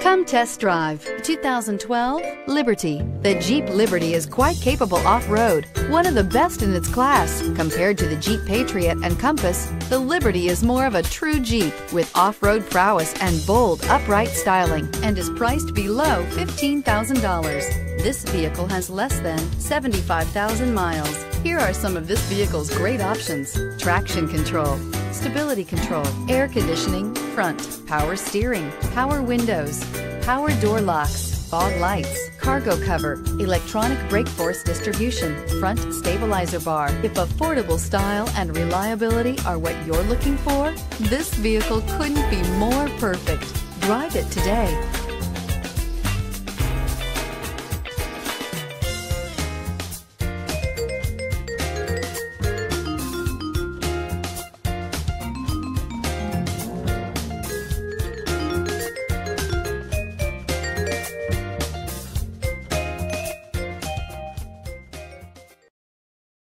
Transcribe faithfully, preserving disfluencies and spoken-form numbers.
Come test drive the two thousand twelve Liberty. The Jeep Liberty is quite capable off-road, one of the best in its class. Compared to the Jeep Patriot and Compass, the Liberty is more of a true Jeep with off-road prowess and bold, upright styling, and is priced below fifteen thousand dollars. This vehicle has less than seventy-five thousand miles. Here are some of this vehicle's great options: traction control, stability control, air conditioning, front, power steering, power windows, power door locks, fog lights, cargo cover, electronic brake force distribution, front stabilizer bar. If affordable style and reliability are what you're looking for, this vehicle couldn't be more perfect. Drive it today.